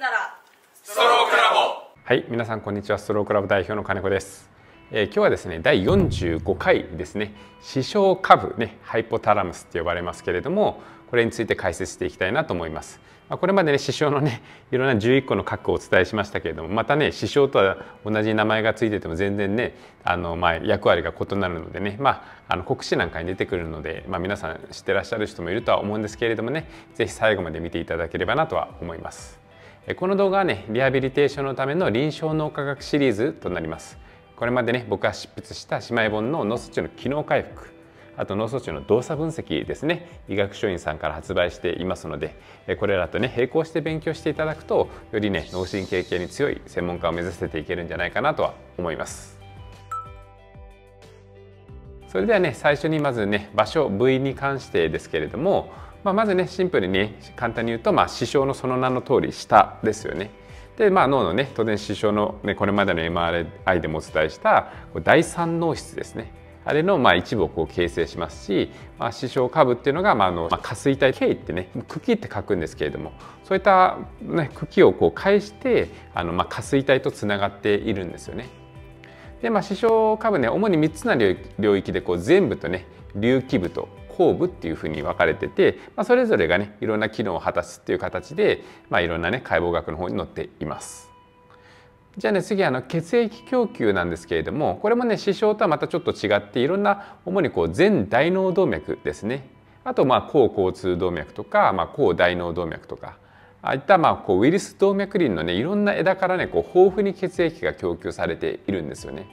ならストロークラボ。はい、皆さんこんにちは。ストロークラボ代表の金子です。今日はですね、第45回ですね、視床下部ね、ハイポタラムスって呼ばれますけれども、これについて解説していきたいなと思います。まあ、これまでね、視床のね、いろんな11個の核をお伝えしましたけれども、またね、視床とは同じ名前がついてても全然ね、役割が異なるのでね、国試なんかに出てくるので、皆さん知ってらっしゃる人もいるとは思うんですけれどもね、是非最後まで見ていただければなとは思います。この動画はね、リハビリテーションのための臨床脳科学シリーズとなります。これまでね、僕が執筆した姉妹本の脳卒中の機能回復、あと脳卒中の動作分析ですね、医学書院さんから発売していますので、これらとね並行して勉強していただくと、よりね脳神経系に強い専門家を目指せていけるんじゃないかなとは思います。それではね、最初にまずね、場所、部位に関してですけれども、まずね、シンプルに、ね、簡単に言うと、視床のその名の通り下ですよね。で、脳のね、当然視床の、ね、これまでの MRI でもお伝えした第三脳室ですね、あれの一部をこう形成しますし、視床下部っていうのが下垂体経緯ってね、茎って書くんですけれども、そういった、ね、茎をこう介して下垂体とつながっているんですよね。で、視床下部ね、主に3つの領域でこう前部とね、隆起部と後部っていう風に分かれてて、それぞれがね、いろんな機能を果たすっていう形で、いろんなね、解剖学の方に載っています。じゃあね、次血液供給なんですけれども、これもね、視床とはまたちょっと違って、いろんな主にこう前大脳動脈ですね、あと後交通動脈とか、後大脳動脈とか、ああいったこうウイルス動脈輪のね、いろんな枝からねこう豊富に血液が供給されているんですよね。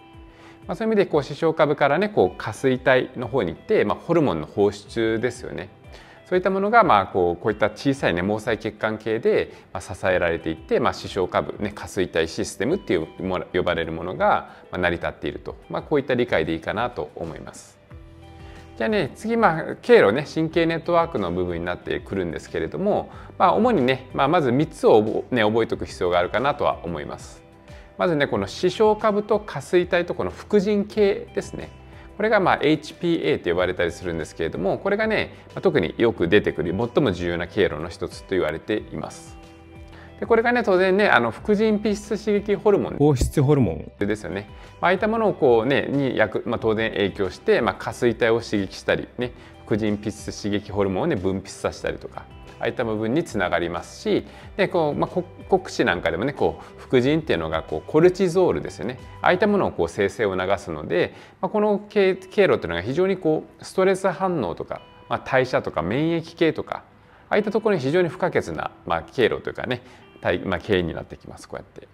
そういう意味でこう視床下部からねこう下垂体の方に行って、ホルモンの放出ですよね、そういったものがこういった小さいね毛細血管系で支えられていって、視床下部ね下垂体システムっていう呼ばれるものが成り立っていると、こういった理解でいいかなと思います。じゃあね、次経路ね、神経ネットワークの部分になってくるんですけれども、主にね、まず3つをね覚えておく必要があるかなとは思います。まずね、この視床下部と下垂体とこの副腎系ですね、これがHPA と呼ばれたりするんですけれども、これがね特によく出てくる最も重要な経路の一つと言われています。で、これがね当然ね副腎皮質刺激ホルモン、放出ホルモンですよね、ああいったものをこうねに当然影響して、下垂体を刺激したりね、副腎皮質刺激ホルモンをね分泌させたりとか、ああいった部分につながりますし、でこう、国試なんかでもねこう副腎っていうのがこうコルチゾールですよね、ああいったものをこう生成を流すので、この経路っていうのが非常にこうストレス反応とか、代謝とか免疫系とか、ああいったところに非常に不可欠な、経路というかね、経緯になってきます。こうやって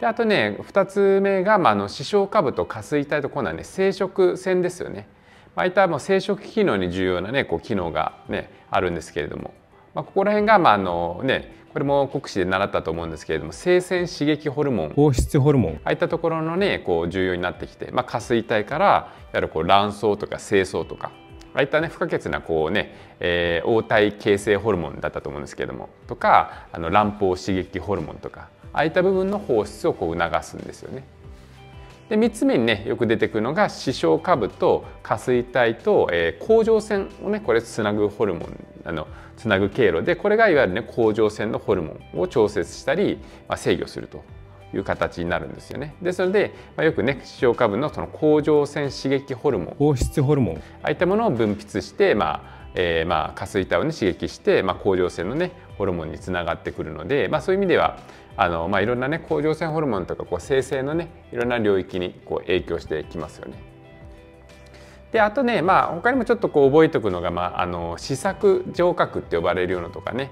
で、あとね2つ目が、視床下部と下垂体と今度はね生殖腺ですよね、ああいった生殖機能に重要なねこう機能が、ね、あるんですけれども。ここら辺がこれも国試で習ったと思うんですけれども、性腺刺激ホルモン、放出ホルモン、ああいったところのねこう重要になってきて、下垂体からいわゆるこう卵巣とか精巣とか、ああいったね不可欠なこうね、黄体形成ホルモンだったと思うんですけれどもとか、卵胞刺激ホルモンとか、ああいった部分の放出をこう促すんですよね。で、3つ目にねよく出てくるのが視床下部と下垂体と、甲状腺をねこれつなぐホルモン、つなぐ経路で、これがいわゆるね甲状腺のホルモンを調節したり、制御するという形になるんですよね。ですので、よくね視床下部のその甲状腺刺激ホルモン、放出ホルモン、ああいったものを分泌して、下垂体をね刺激して、甲状腺のねホルモンにつながってくるので、そういう意味ではいろんなね甲状腺ホルモンとかこう生成のねいろんな領域にこう影響してきますよね。で、あとね、他にもちょっとこう覚えておくのが、視索上核って呼ばれるようなとかね、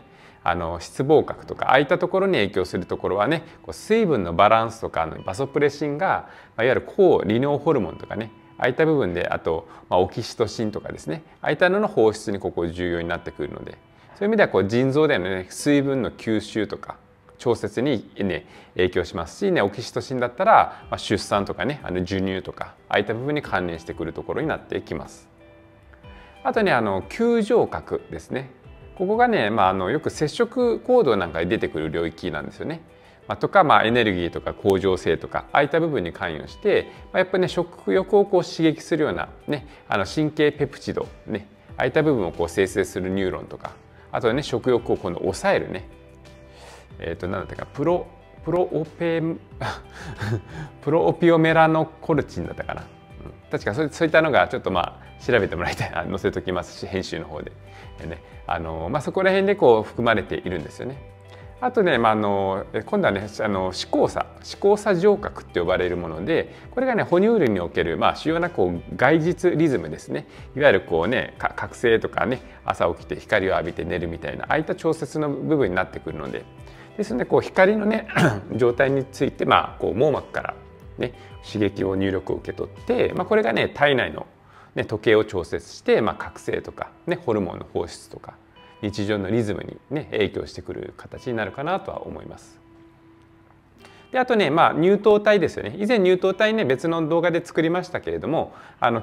室傍核とか、ああいったところに影響するところはね、こう水分のバランスとかバソプレシンが、いわゆる抗利尿ホルモンとかね、ああいった部分で、あと、オキシトシンとかですね、ああいったのの放出にここ重要になってくるので、そういう意味ではこう腎臓でのね水分の吸収とか調節にね影響しますしね、オキシトシンだったら出産とかね、授乳とか、ああいった部分に関連してくるところになってきます。あとね、球状核ですね、ここがね、よく接触行動なんかに出てくる領域なんですよね。とか、エネルギーとか向上性とか、ああいった部分に関与して、やっぱりね食欲をこう刺激するようなね神経ペプチドね、ああいった部分をこう生成するニューロンとか、あとはね食欲を今度抑えるねなんだったかプロオピオメラノコルチンだったかな、確かそういったのがちょっとまあ調べてもらいたい、載せときますし編集の方で、ね、そこら辺でこう含まれているんですよね。あとね、今度はね視交差上核って呼ばれるもので、これがね哺乳類における、まあ、主要なこう外実リズムですね。いわゆるこうね覚醒とかね、朝起きて光を浴びて寝るみたいな、ああいった調節の部分になってくるので、ですのでこう光のね状態について、まあ、こう網膜から、ね、刺激を入力を受け取って、まあ、これがね体内の、ね、時計を調節して、まあ、覚醒とか、ね、ホルモンの放出とか。日常のリズムに、ね、影響してくる形になるかなとは思います。であとね、まあ、乳糖体ですよね。以前乳糖体ね別の動画で作りましたけれども、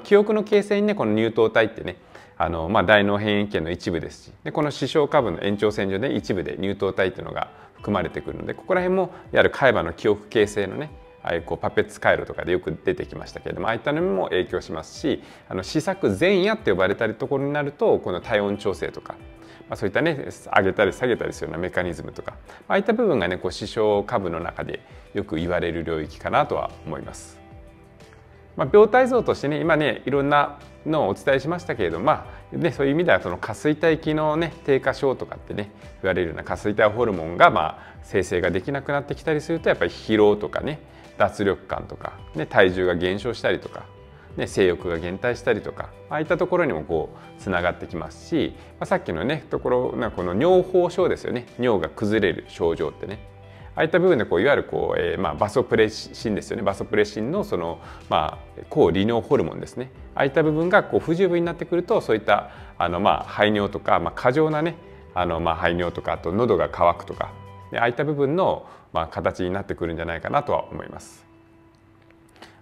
記憶の形成にねこの乳糖体ってねまあ、大脳辺縁系の一部ですし、でこの視床下部の延長線上で一部で乳糖体っていうのが含まれてくるので、ここら辺もいわゆる海馬の記憶形成のねああいうこうパペッツ回路とかでよく出てきましたけれども、ああいったのにも影響しますし、視索前野って呼ばれたりところになると、この体温調整とか、まあ、そういったね上げたり下げたりするようなメカニズムとか、ああいった部分がねこう視床下部の中でよく言われる領域かなとは思います。まあ、病態像としてね今ねいろんなのをお伝えしましたけれども、まあね、そういう意味ではその下垂体機能、ね、低下症とかってね言われるような下垂体ホルモンが、まあ、生成ができなくなってきたりすると、やっぱり疲労とかね脱力感とか、ね、体重が減少したりとか、ね、性欲が減退したりとか、ああいったところにもこうつながってきますし、まあ、さっきのねところなんかこの尿崩症ですよね、尿が崩れる症状ってね。ああいった部分でこういわゆるこう、まあ、バソプレシンですよね。バソプレシンのその、まあ、抗利尿ホルモンですね。ああいった部分がこう不十分になってくると、そういったまあ、排尿とか、まあ、過剰なねまあ、排尿とか、あと喉が渇くとか、ああいった部分の、まあ、形になってくるんじゃないかなとは思います。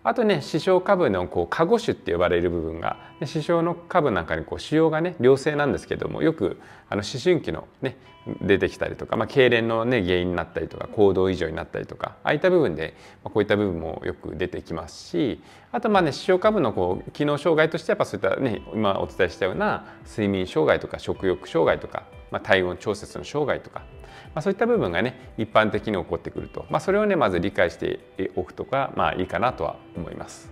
あとね視床下部のこう下五種って呼ばれる部分が、視床の下部なんかにこう腫瘍がね良性なんですけども、よく思春期のね出てきたりとか、まあ、痙攣のね原因になったりとか、行動異常になったりとか、ああいった部分で、まあ、こういった部分もよく出てきますし、あとまあね視床下部のこう機能障害としてやっぱそういったね今お伝えしたような睡眠障害とか食欲障害とか、まあ、体温調節の障害とか。まあそういった部分がね一般的に起こってくると、まあ、それをねまず理解しておくとか、まあ、いいかなとは思います。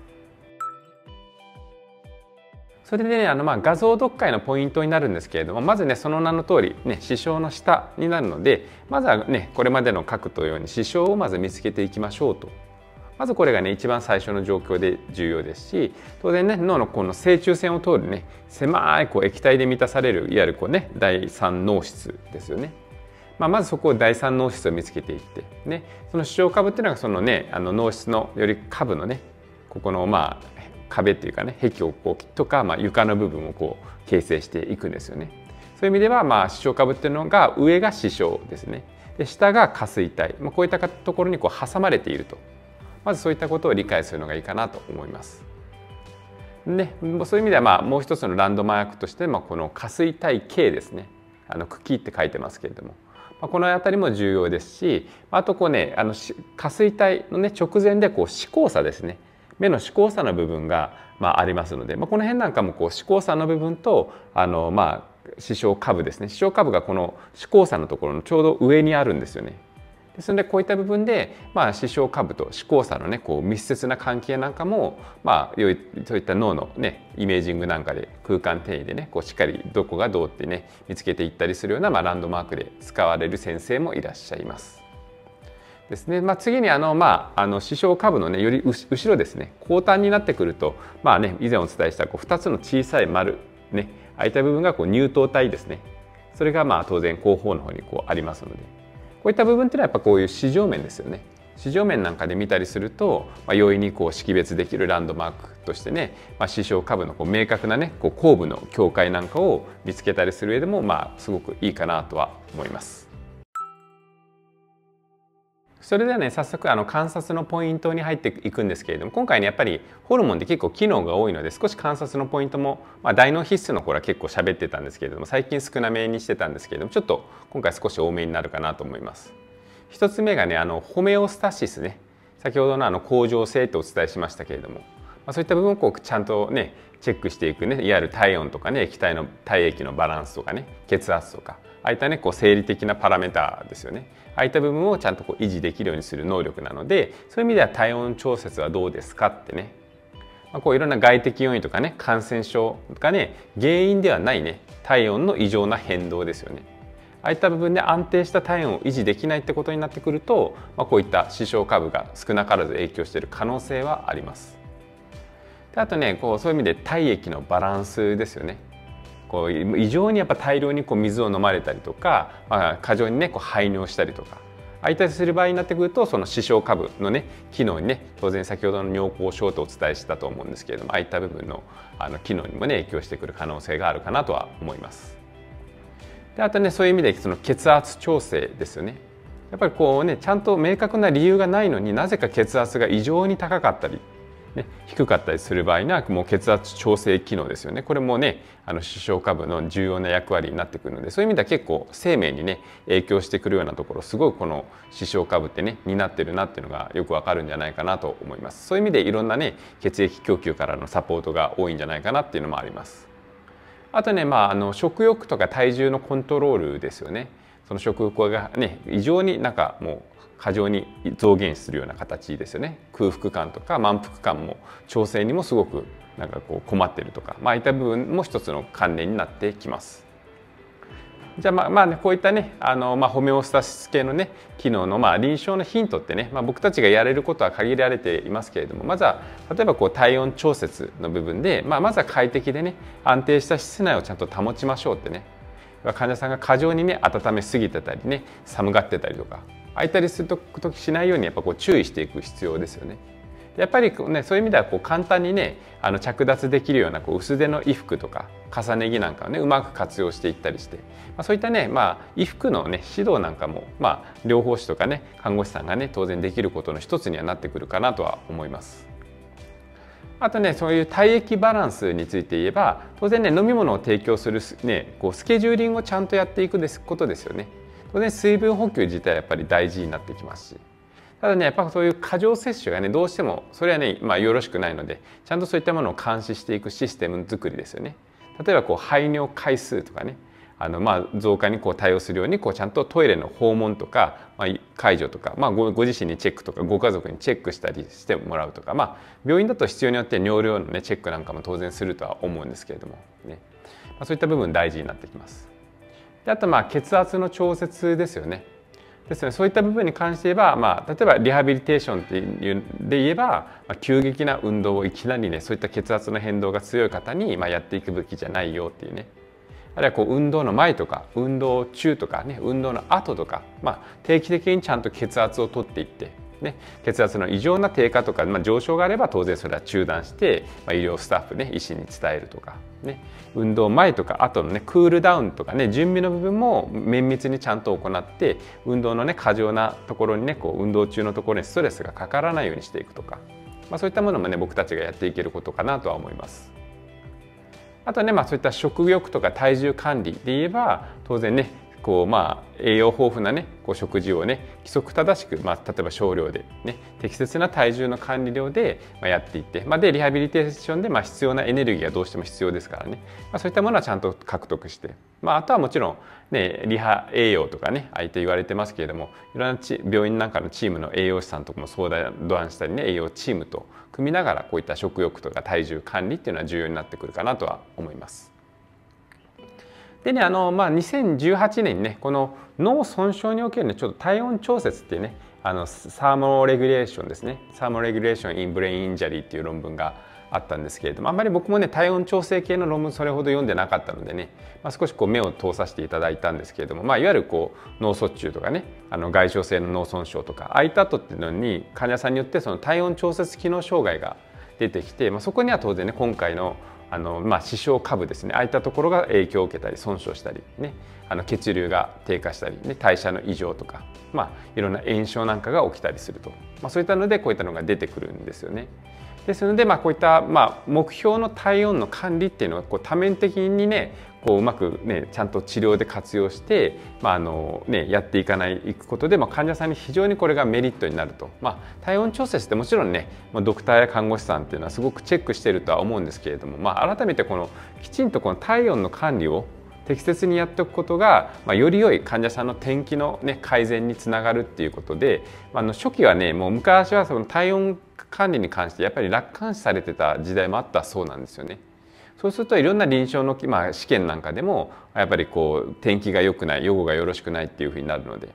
それでねまあ画像読解のポイントになるんですけれども、まずねその名の通りね視床の下になるので、まずはねこれまでの角とように視床をまず見つけていきましょうと。まずこれがね一番最初の状況で重要ですし、当然ね脳のこの正中線を通るね狭いこう液体で満たされるいわゆるこうね第三脳室ですよね。まずそこを第三脳室を見つけていって、ね、その視床下部っていうのがそのね脳室のより下部のねここのまあ壁っていうかね壁をこうとか、まあ、床の部分をこう形成していくんですよね。そういう意味ではまあ視床下部っていうのが上が視床ですね。で下が下垂体、まあ、こういったところにこう挟まれていると、まずそういったことを理解するのがいいかなと思います。ね、そういう意味ではまあもう一つのランドマークとして、まあ、この下垂体系ですね。茎って書いてますけれども。この辺りも重要ですし、あとこうね下垂体の、ね、直前でこう視交差ですね、目の視交差の部分が、まあ、ありますので、まあ、この辺なんかもこう視交差の部分とまあ、視床下部ですね、視床下部がこの視交差のところのちょうど上にあるんですよね。ですのでこういった部分で、まあ、視床下部と視交差の、ね、こう密接な関係なんかも、まあ、そういった脳の、ね、イメージングなんかで空間転移で、ね、こうしっかりどこがどうって、ね、見つけていったりするような、まあ、ランドマークで使われる先生もいらっしゃいます。ですね、まあ、次に視床下部の、ね、より後ろですね、後端になってくると、まあね、以前お伝えしたこう2つの小さい丸、ね、あいた部分がこう乳頭体ですね。それがまあ当然後方の方にこうありますので。こういった部分っていうのはやっぱこういう視上面ですよね。視上面なんかで見たりすると、まあ、容易にこう識別できるランドマークとしてね、まあ、視床下部のこう明確なねこう後部の境界なんかを見つけたりする上でも、まあ、すごくいいかなとは思います。それではね早速観察のポイントに入っていくんですけれども、今回ねやっぱりホルモンって結構機能が多いので少し観察のポイントも、まあ、大脳皮質の頃は結構喋ってたんですけれども最近少なめにしてたんですけれども、ちょっと今回少し多めになるかなと思います。一つ目がねホメオスタシスね、先ほどの向上性とお伝えしましたけれども、そういった部分をこうちゃんとねチェックしていくね、いわゆる体温とかね液体の体液のバランスとかね血圧とかああいったねこう生理的なパラメータですよね。ああいった部分をちゃんとこう維持できるようにする能力なので、そういう意味では体温調節はどうですかってね、こういろんな外的要因とかね感染症がね原因ではないね体温の異常な変動ですよね。ああいった部分で安定した体温を維持できないってことになってくると、こういった視床下部が少なからず影響している可能性はあります。であとねこうそういう意味で体液のバランスですよね。こう異常にやっぱ大量にこう水を飲まれたりとか、過剰にねこう排尿したりとかああいったりする場合になってくると、その視床下部のね機能にね当然先ほどの尿行症とお伝えしたと思うんですけれども、ああいった部分の機能にもね影響してくる可能性があるかなとは思います。であとねそういう意味でその血圧調整ですよね。やっぱりこうねちゃんと明確な理由がないのになぜか血圧が異常に高かったり、ね、低かったりする場合にはもう血圧調整機能ですよね。これもね視床下部の重要な役割になってくるので、そういう意味では結構生命にね影響してくるようなところすごいこの視床下部ってね担ってるなっていうのがよくわかるんじゃないかなと思います。そういう意味でいろんなね血液供給からのサポートが多いんじゃないかなっていうのもあります。あとね、食欲とか体重のコントロールですよね。その食欲がね異常になんかもう過剰に増減するような形ですよね。空腹感とか満腹感も調整にもすごくなんかこう困ってるとか、あいった部分も一つの関連になってきます。じゃあね、こういったねホメオスタシス系のね機能の臨床のヒントってね、僕たちがやれることは限られていますけれども、まずは例えばこう体温調節の部分で、まずは快適でね安定した室内をちゃんと保ちましょうってね。患者さんが過剰にね温めすぎてたりね寒がってたりとかあいたりするときしないようにやっぱこう注意していく必要ですよね。やっぱりねそういう意味ではこう簡単にね着脱できるようなこう薄手の衣服とか重ね着なんかをねうまく活用していったりして、そういったね衣服のね指導なんかも療法士とかね看護師さんがね当然できることの一つにはなってくるかなとは思います。あとねそういう体液バランスについて言えば当然ね飲み物を提供するねこうスケジューリングをちゃんとやっていくことですよね。当然水分補給自体はやっぱり大事になってきますし、ただねやっぱそういう過剰摂取がねどうしてもそれはねよろしくないので、ちゃんとそういったものを監視していくシステム作りですよね。例えばこう排尿回数とかね増加にこう対応するようにこうちゃんとトイレの訪問とか、介助とか、ご自身にチェックとかご家族にチェックしたりしてもらうとか、病院だと必要によって尿量の、ね、チェックなんかも当然するとは思うんですけれども、ねそういった部分大事になってきます。であと血圧の調節ですよね。そういった部分に関して言えば、例えばリハビリテーションっていうで言えば、急激な運動をいきなりねそういった血圧の変動が強い方に、やっていくべきじゃないよっていうね。あるいはこう運動の前とか運動中とかね運動の後とか、定期的にちゃんと血圧をとっていって、ね、血圧の異常な低下とか、上昇があれば当然それは中断して、医療スタッフね医師に伝えるとか、ね、運動前とか後のねクールダウンとかね準備の部分も綿密にちゃんと行って、運動のね過剰なところにねこう運動中のところにストレスがかからないようにしていくとか、そういったものもね僕たちがやっていけることかなとは思います。あとね、そういった食欲とか体重管理で言えば当然ねこう栄養豊富なねこう食事をね規則正しく、例えば少量で、ね、適切な体重の管理量でやっていって、でリハビリテーションで必要なエネルギーがどうしても必要ですからね、そういったものはちゃんと獲得して、あとはもちろん、ね、リハ栄養とかねああいって言われてますけれども、いろんな病院なんかのチームの栄養士さんとかも相談したりね栄養チームと組みながらこういった食欲とか体重管理っていうのは重要になってくるかなとは思います。でね2018年にねこの脳損傷における、ね、ちょっと体温調節っていうねサーモレギュレーションですね、サーモレギュレーションインブレインインジャリーっていう論文があったんですけれども、あんまり僕もね体温調整系の論文それほど読んでなかったのでね、少しこう目を通させていただいたんですけれども、いわゆるこう脳卒中とかね外傷性の脳損傷とかああいった後っていうのに患者さんによってその体温調節機能障害が出てきて、そこには当然ね今回の視床下部ですねああいったところが影響を受けたり損傷したり、ね、血流が低下したり、ね、代謝の異常とか、いろんな炎症なんかが起きたりすると、そういったのでこういったのが出てくるんですよね。ですのでこういった目標の体温の管理っていうのはこう多面的にねこううまく、ね、ちゃんと治療で活用して、やっていくことで、患者さんに非常にこれがメリットになると、体温調節ってもちろんね、ドクターや看護師さんっていうのはすごくチェックしているとは思うんですけれども、改めてこのきちんとこの体温の管理を適切にやっておくことが、より良い患者さんの天気の、改善につながるっていうことで、初期はね、もう昔はその体温管理に関してやっぱり楽観視されてた時代もあったそうなんですよね。そうするといろんな臨床の、試験なんかでもやっぱりこう天気が良くない、予後がよろしくないっていうふうになるので。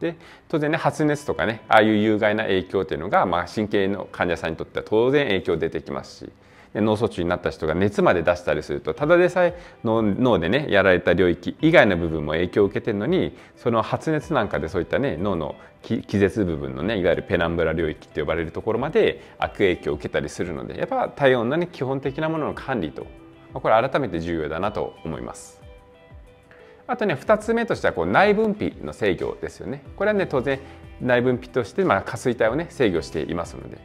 で当然ね、発熱とかね、ああいう有害な影響っていうのが、神経の患者さんにとっては当然影響出てきますし、脳卒中になった人が熱まで出したりすると、ただでさえ脳でねやられた領域以外の部分も影響を受けてるのに、その発熱なんかでそういったね、脳の気絶部分のね、いわゆるペナンブラ領域って呼ばれるところまで悪影響を受けたりするので、やっぱ体温のね、基本的なものの管理と、これ改めて重要だなと思います。あとね、2つ目としてはこう内分泌の制御ですよね。これはね、当然内分泌として下垂体をね制御していますので、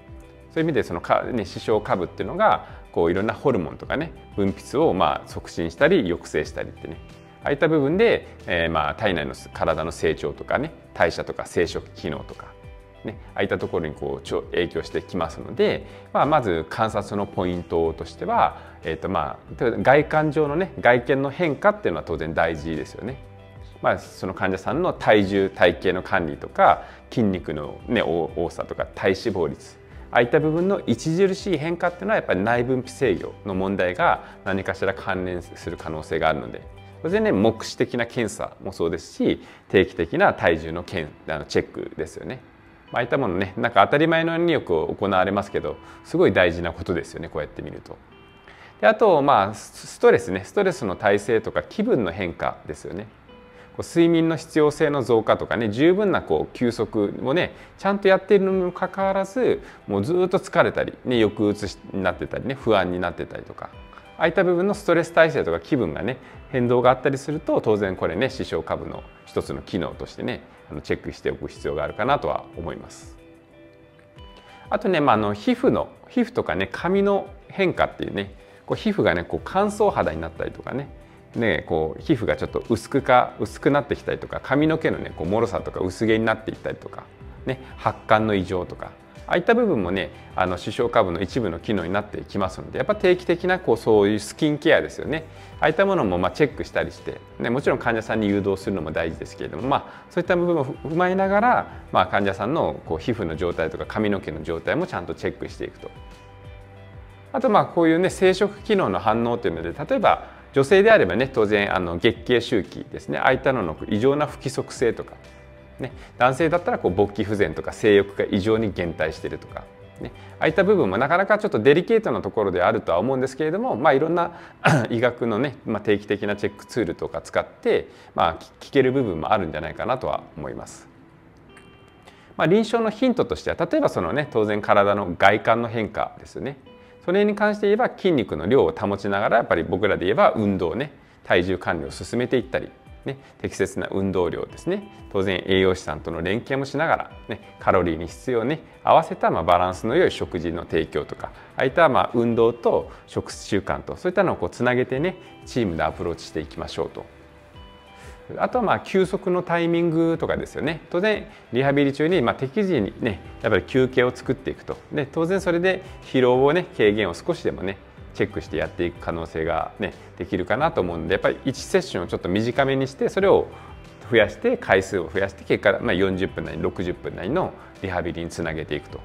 そういう意味でその視床下部っていうのがこういろんなホルモンとかね、分泌を促進したり抑制したりってね、ああいった部分で体内の体の成長とかね、代謝とか生殖機能とかね、ああいったところにこう影響してきますので、まず観察のポイントとしては、外観上のね、外見の変化っていうのは当然大事ですよね。その患者さんの体重体型の管理とか、筋肉の、多さとか体脂肪率、ああいった部分の著しい変化っていうのはやっぱり内分泌制御の問題が何かしら関連する可能性があるので、当然ね、目視的な検査もそうですし、定期的な体重のチェックですよね。ああいったものね、なんか当たり前のようによく行われますけど、すごい大事なことですよね、こうやって見ると。であと、ストレスね、ストレスの耐性とか気分の変化ですよね。睡眠の必要性の増加とかね、十分な休息をねちゃんとやっているのにもかかわらず、もうずっと疲れたり、ね、抑うつになってたりね、不安になってたりとか、ああいった部分のストレス耐性とか気分がね変動があったりすると、当然これね、視床下部の一つの機能としてね、チェックしておく必要があるかなとは思います。あとね、皮膚とかね、髪の変化っていうね、皮膚がね乾燥肌になったりとかね、皮膚がちょっと薄くなってきたりとか、髪の毛のねもろさとか薄毛になっていったりとか、発汗の異常とか、ああいった部分もね、視床下部の一部の機能になってきますので、やっぱ定期的なそういうスキンケアですよね、ああいったものもチェックしたりして、もちろん患者さんに誘導するのも大事ですけれども、そういった部分を踏まえながら、患者さんの皮膚の状態とか髪の毛の状態もちゃんとチェックしていくと。あとこういうね、生殖機能の反応というので、例えば女性であればね、当然月経周期ですね、ああいったのの異常な不規則性とか、男性だったら勃起不全とか性欲が異常に減退しているとか、ああいった部分もなかなかちょっとデリケートなところであるとは思うんですけれども、いろんな医学のね、定期的なチェックツールとか使って聞ける部分もあるんじゃないかなとは思います。臨床のヒントとしては、例えばそのね、当然体の外観の変化ですよね。それに関して言えば、筋肉の量を保ちながら、やっぱり僕らで言えば運動ね、体重管理を進めていったり、適切な運動量ですね、当然栄養士さんとの連携もしながら、カロリーに必要ね合わせたバランスの良い食事の提供とか、ああいった運動と食習慣と、そういったのをつなげてね、チームでアプローチしていきましょうと。あとは休息のタイミングとかですよね。当然リハビリ中に適時にね、やっぱり休憩を作っていくと。で当然それで疲労をね、軽減を少しでもねチェックしてやっていく可能性がねできるかなと思うので、やっぱり1セッションをちょっと短めにして、それを増やして回数を増やして、結果40分なり60分なりのリハビリにつなげていくと。こ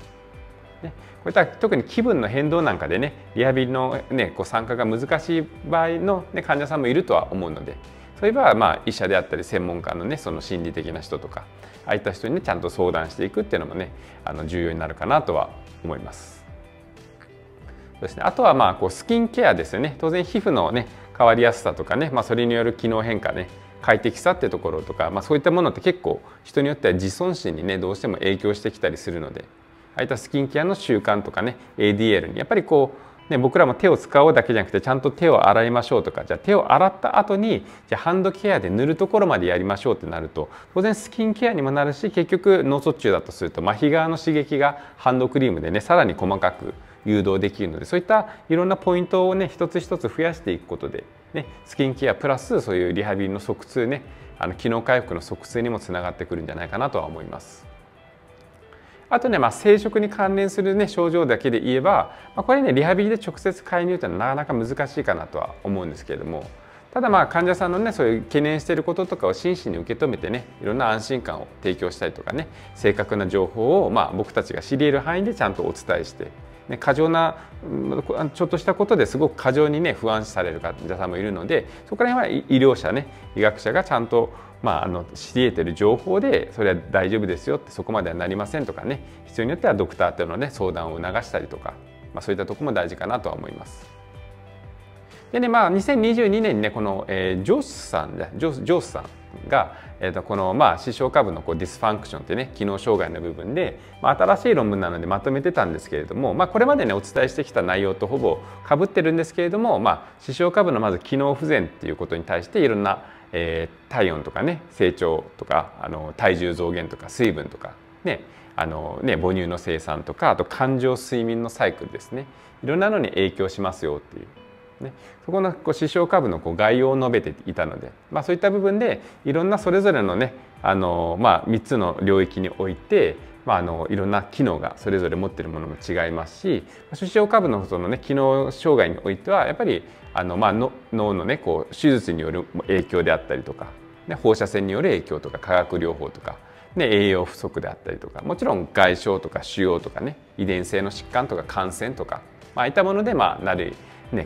ういった特に気分の変動なんかでね、リハビリのね参加が難しい場合のね患者さんもいるとは思うので。そういえば医者であったり専門家のね、その心理的な人とか、ああいった人にねちゃんと相談していくっていうのもね、重要になるかなとは思います。そうですね、あとはスキンケアですよね。当然皮膚のね変わりやすさとかね、それによる機能変化ね、快適さってところとか、そういったものって結構人によっては自尊心にねどうしても影響してきたりするので、ああいったスキンケアの習慣とかね、 ADL にやっぱり僕らも手を使おうだけじゃなくて、ちゃんと手を洗いましょうとか、じゃあ手を洗った後にじゃあハンドケアで塗るところまでやりましょうってなると、当然スキンケアにもなるし、結局脳卒中だとすると麻痺側の刺激がハンドクリームでねさらに細かく誘導できるので、そういったいろんなポイントをね一つ一つ増やしていくことで、ね、スキンケアプラスそういうリハビリの即痛ね、機能回復の即痛にもつながってくるんじゃないかなとは思います。あとね、生殖に関連する、ね、症状だけで言えば、これねリハビリで直接介入というのはなかなか難しいかなとは思うんですけれども、ただ患者さんのねそういう懸念していることとかを真摯に受け止めてね、いろんな安心感を提供したりとかね、正確な情報を僕たちが知り得る範囲でちゃんとお伝えして、ね、過剰なちょっとしたことですごく過剰にね不安視される患者さんもいるので、そこら辺は医療者ね医学者がちゃんと知り得ている情報でそれは大丈夫ですよって、そこまではなりませんとかね、必要によってはドクターとのね相談を促したりとか、そういったところも大事かなとは思います。でね、2022年にねこのジョースさんがこの視床下部のディスファンクションってね機能障害の部分で新しい論文なのでまとめてたんですけれども、これまでねお伝えしてきた内容とほぼかぶってるんですけれども、視床下部のまず機能不全っていうことに対していろんな体温とかね成長とか体重増減とか水分とかね母乳の生産とか、あと環状睡眠のサイクルですね、いろんなのに影響しますよっていう。そこの視床下部の概要を述べていたので、そういった部分でいろんなそれぞれのね3つの領域において、いろんな機能がそれぞれ持っているものも違いますし、視床下部のそのね機能障害においてはやっぱり脳のね手術による影響であったりとか、ね、放射線による影響とか化学療法とか、ね、栄養不足であったりとか、もちろん外傷とか腫瘍とかね遺伝性の疾患とか感染とか、ああいったものでなる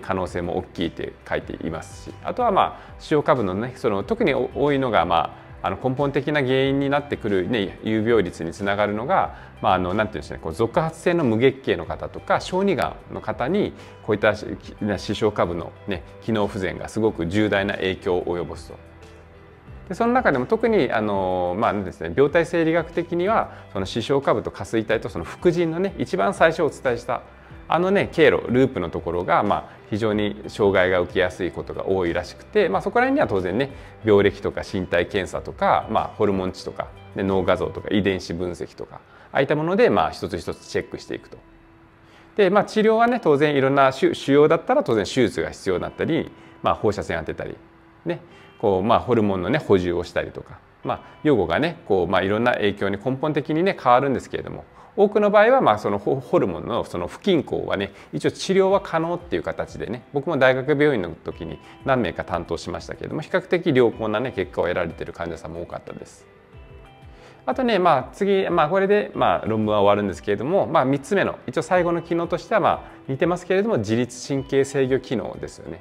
可能性も大きいって書いていますし、あとは視床下部のね特に多いのが根本的な原因になってくるね有病率につながるのがなんていうんですね、続発性の無月経の方とか小児がんの方にこういった視床下部のね機能不全がすごく重大な影響を及ぼすと。でその中でも特にですね、病態生理学的にはその視床下部と下垂体とその副腎のね一番最初お伝えした経路ループのところが非常に障害が受けやすいことが多いらしくて、そこら辺には当然ね病歴とか身体検査とか、ホルモン値とか脳画像とか遺伝子分析とか、ああいったもので一つ一つチェックしていくと。で治療はね当然いろんな腫瘍だったら当然手術が必要になったり、放射線当てたり、ね、ホルモンのね補充をしたりとか、予後がねいろんな影響に根本的にね変わるんですけれども。多くの場合はそのホルモンのその不均衡はね一応治療は可能っていう形でね、僕も大学病院の時に何名か担当しましたけれども、比較的良好なね結果を得られている患者さんも多かったです。あとね次これで論文は終わるんですけれども、3つ目の一応最後の機能としては似てますけれども自律神経制御機能ですよね。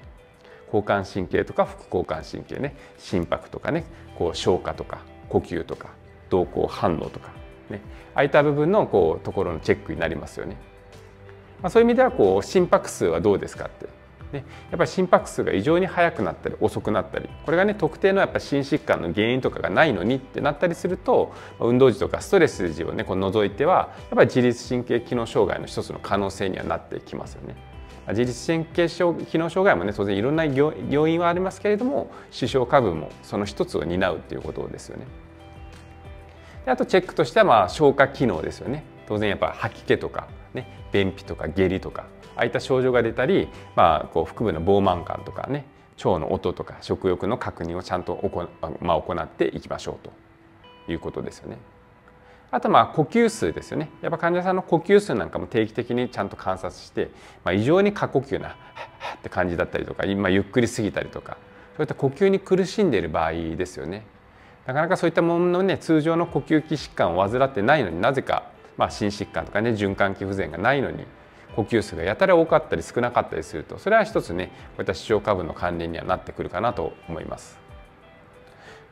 交感神経とか副交感神経ね、心拍とかね消化とか呼吸とか動向反応とか。ね、ああいった部分のところのチェックになりますよね。そういう意味では心拍数はどうですかって、ね、やっぱり心拍数が異常に速くなったり遅くなったり、これがね特定のやっぱ心疾患の原因とかがないのにってなったりすると、運動時とかストレス時をね除いてはやっぱり自律神経機能障害の一つの可能性にはなってきますよね。自律神経機能障害もね当然いろんな要因はありますけれども、視床下部もその一つを担うっていうことですよね。あとチェックとしては消化機能ですよね。当然やっぱ吐き気とかね便秘とか下痢とかああいった症状が出たり、腹部の膨満感とかね腸の音とか食欲の確認をちゃんと行っていきましょうということですよね。あと呼吸数ですよね。やっぱ患者さんの呼吸数なんかも定期的にちゃんと観察して、異常に過呼吸な「って感じだったりとか、ゆっくり過ぎたりとか、そういった呼吸に苦しんでいる場合ですよね。なかなかそういったもののね通常の呼吸器疾患を患ってないのに、なぜか心疾患とかね循環器不全がないのに呼吸数がやたら多かったり少なかったりすると、それは一つねこういった視床下部の関連にはなってくるかなと思います。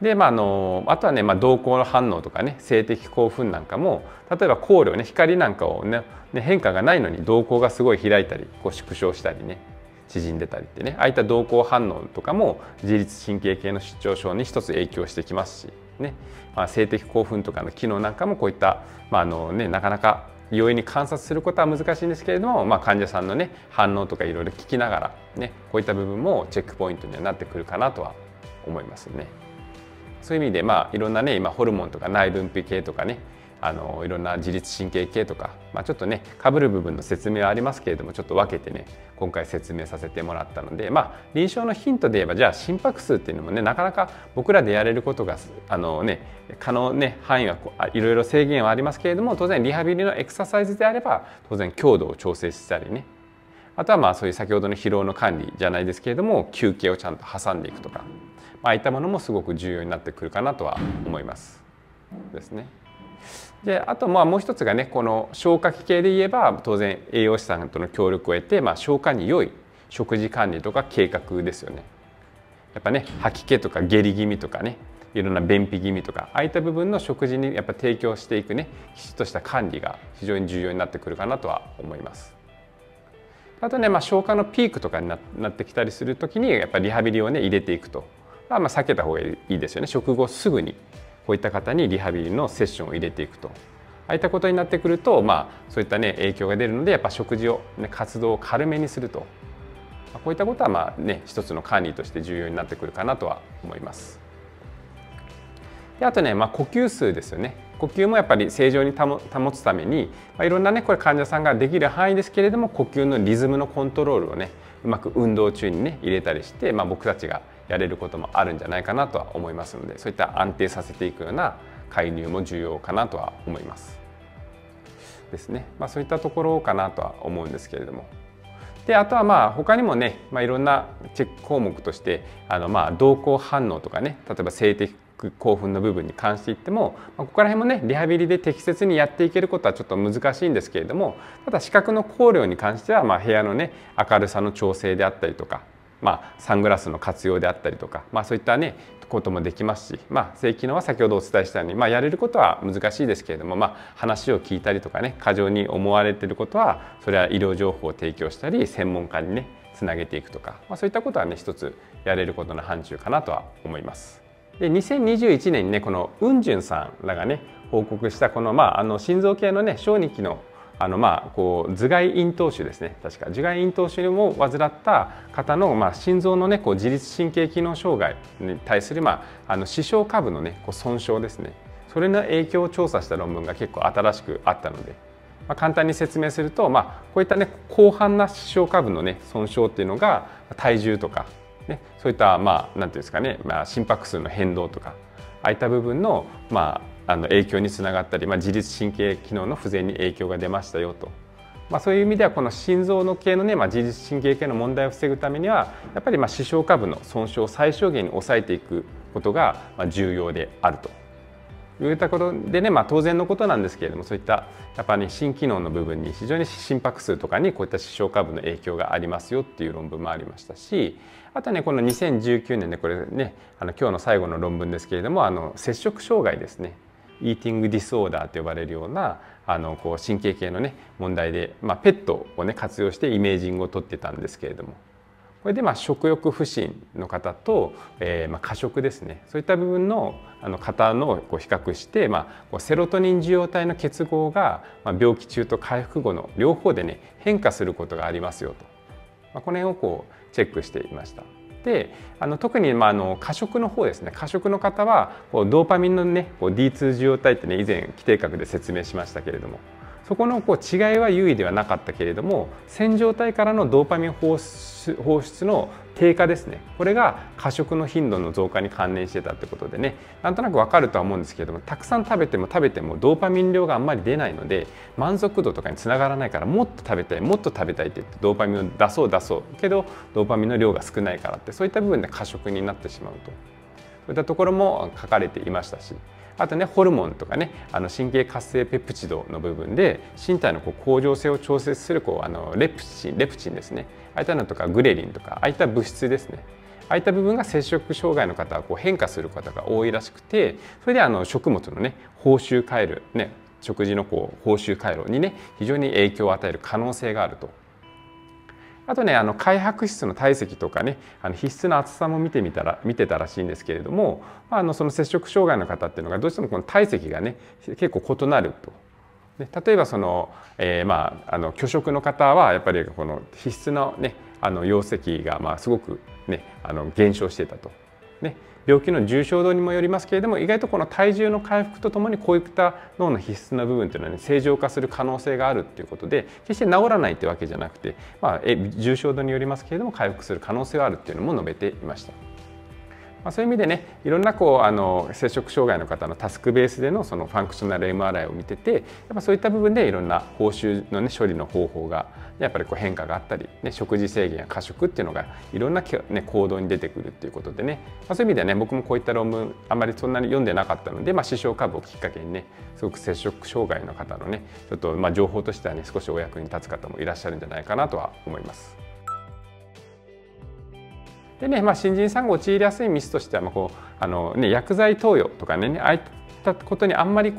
であとはね瞳孔の反応とかね性的興奮なんかも、例えば光量ね光なんかをね変化がないのに瞳孔がすごい開いたり縮小したりね縮んでたりってね、ああいった瞳孔反応とかも自律神経系の失調症に一つ影響してきますしね、性的興奮とかの機能なんかもこういったなかなか容易に観察することは難しいんですけれども、患者さんのね反応とかいろいろ聞きながらね、こういった部分もチェックポイントにはなってくるかなとは思いますね。そういう意味でいろんなね今ホルモンとか内分泌系とかねいろんな自律神経系とか、ちょっとねかぶる部分の説明はありますけれども、ちょっと分けてね今回説明させてもらったので、臨床のヒントで言えば、じゃあ心拍数っていうのもねなかなか僕らでやれることが可能ね範囲はいろいろ制限はありますけれども、当然リハビリのエクササイズであれば当然強度を調整したりね、あとはそういう先ほどの疲労の管理じゃないですけれども、休憩をちゃんと挟んでいくとか、ああいったものもすごく重要になってくるかなとは思いますですね。であともう一つがね、この消化器系で言えば当然栄養士さんとの協力を得て、消化に良い食事管理とか計画ですよね。やっぱね吐き気とか下痢気味とかね、いろんな便秘気味とか、ああいった部分の食事にやっぱ提供していくね、きちっとした管理が非常に重要になってくるかなとは思います。あとね、消化のピークとかになってきたりする時にやっぱリハビリをね入れていくと、避けた方がいいですよね。食後すぐにこういった方にリハビリのセッションを入れていくと、ああいったことになってくると、そういったね影響が出るので、やっぱ食事を、活動を軽めにすると、こういったことは一つの管理として重要になってくるかなとは思います。であとね、呼吸数ですよね。呼吸もやっぱり正常に保つために、いろんなねこれ患者さんができる範囲ですけれども、呼吸のリズムのコントロールをねうまく運動中にね入れたりして、僕たちがやれることもあるんじゃないかなとは思いますので、そういった安定させていくような介入も重要かなとは思いますですね。そういったところかなとは思うんですけれども。であとは他にもね、いろんなチェック項目として、瞳孔反応とかね、例えば性的興奮の部分に関して言っても、ここら辺もねリハビリで適切にやっていけることはちょっと難しいんですけれども、ただ視覚の考慮に関しては、部屋のね明るさの調整であったりとか、サングラスの活用であったりとか、そういったねこともできますし、性機能は先ほどお伝えしたように、やれることは難しいですけれども、話を聞いたりとかね過剰に思われていることは、それは医療情報を提供したり専門家にねつなげていくとか、そういったことはね一つやれることの範疇かなとは思います。で2021年にねこの雲順さんらがね報告したこの、心臓系のね小児期の頭蓋咽頭腫ですね、確か頭蓋咽頭腫を患った方の、心臓の、自律神経機能障害に対する、視床下部の、損傷ですね、それの影響を調査した論文が結構新しくあったので、簡単に説明すると、こういった、広範な視床下部の、損傷っていうのが体重とか、そういったなんていうんですかね、心拍数の変動とか、ああいった部分の影響につながったり、自律神経機能の不全に影響が出ましたよと、そういう意味ではこの心臓の系のね、自律神経系の問題を防ぐためには、やっぱり視床下部の損傷を最小限に抑えていくことが重要であるといったことでね、当然のことなんですけれども、そういったやっぱり心機能の部分に非常に心拍数とかにこういった視床下部の影響がありますよっていう論文もありましたし、あとねこの2019年でこれね今日の最後の論文ですけれども、摂食障害ですね、イーティングディスオーダーと呼ばれるようなこう神経系のね問題で、ペットをね活用してイメージングをとってたんですけれども、これで食欲不振の方と、過食ですね、そういった部分の方のこう比較して、セロトニン受容体の結合が病気中と回復後の両方でね変化することがありますよと、この辺をこうチェックしていました。で特に過食の方ですね、過食の方はこうドーパミンの、D2 受容体ってね以前規定核で説明しましたけれども、そこのこう違いは優位ではなかったけれども、線状体からのドーパミン放出の低下ですね、これが過食の頻度の増加に関連してたってことでね、なんとなくわかるとは思うんですけれども、たくさん食べてもドーパミン量があんまり出ないので満足度とかにつながらないから、もっと食べたいもっと食べたいって言ってドーパミンを出そうけど、ドーパミンの量が少ないからって、そういった部分で過食になってしまうと、そういったところも書かれていましたし、あとねホルモンとかね神経活性ペプチドの部分で身体のこう恒常性を調節するこうレプチンですね、ああいったのとかグレリンとか、ああいった物質ですね、ああいった部分が摂食障害の方はこう変化する方が多いらしくて、それで食物のね報酬回路ね、食事のこう報酬回路にね非常に影響を与える可能性があると。あとね開白質の体積とかね皮質の厚さも見てたらしいんですけれども、その摂食障害の方っていうのがどうしてもこの体積がね結構異なると。で例えばその、拒食の方はやっぱりこの皮質のね容積がすごくね減少してたと。ね病気の重症度にもよりますけれども、意外とこの体重の回復とともにこういった脳の必須な部分というのは、ね、正常化する可能性があるということで、決して治らないというわけじゃなくて、重症度によりますけれども回復する可能性はあるというのも述べていました。そういう意味でね、いろんな摂食障害の方のタスクベースでのそのファンクショナル MRI を見てて、やっぱそういった部分でいろんな報酬の、ね、処理の方法がやっぱり変化があったり、ね、食事制限や過食っていうのがいろんな、ね、行動に出てくるっていうことでね、そういう意味ではね、僕もこういった論文あまりそんなに読んでなかったので、視床下部をきっかけにね、すごく摂食障害の方のね、ちょっと情報としてはね、少しお役に立つ方もいらっしゃるんじゃないかなとは思います。でね、新人さんが陥りやすいミスとしては、薬剤投与とかね、ああいったことにあんまり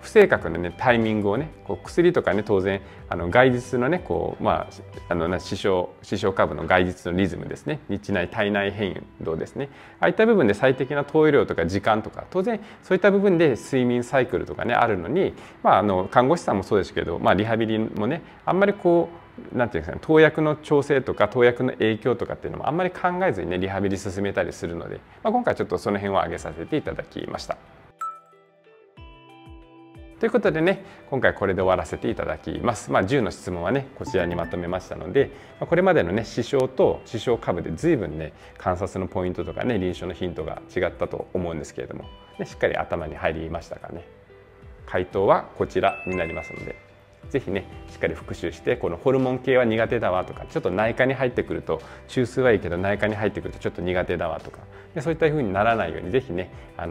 不正確な、ね、タイミングをね、薬とかね、当然外実のね、視床下部の外実のリズムですね、日内体内変動ですね、ああいった部分で最適な投与量とか時間とか、当然そういった部分で睡眠サイクルとかね、あるのに、看護師さんもそうですけど、リハビリもね、あんまりなんていうんですかね、投薬の調整とか投薬の影響とかっていうのもあんまり考えずにね、リハビリ進めたりするので、今回ちょっとその辺を挙げさせていただきました。ということでね、今回これで終わらせていただきます。10の質問はね、こちらにまとめましたので、これまでのね、視床と視床下部で随分ね、観察のポイントとかね、臨床のヒントが違ったと思うんですけれども、ね、しっかり頭に入りましたかね。回答はこちらになりますので。ぜひね、しっかり復習して、このホルモン系は苦手だわとか、ちょっと内科に入ってくると中枢はいいけど内科に入ってくるとちょっと苦手だわとか、そういった風にならないように、ぜひね、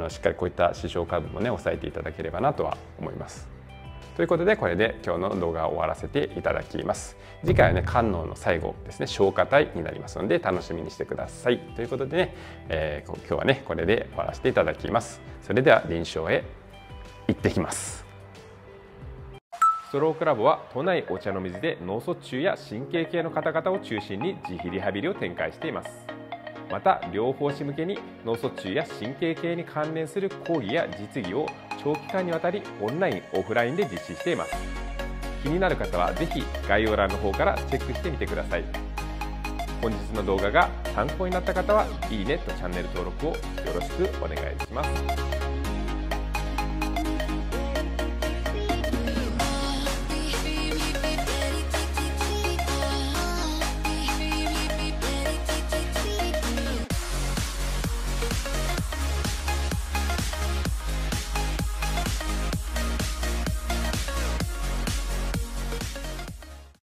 しっかりこういった視床下部もね、抑えていただければなとは思います。ということで、これで今日の動画は終わらせていただきます。次回はね、官能の最後ですね、消化体になりますので楽しみにしてください。ということでね、今日はね、これで終わらせていただきます。それでは臨床へ行ってきます。ストロークラボは都内お茶の水で脳卒中や神経系の方々を中心に自費リハビリを展開しています。また療法士向けに脳卒中や神経系に関連する講義や実技を長期間にわたりオンライン・オフラインで実施しています。気になる方はぜひ概要欄の方からチェックしてみてください。本日の動画が参考になった方は「いいね」とチャンネル登録をよろしくお願いします。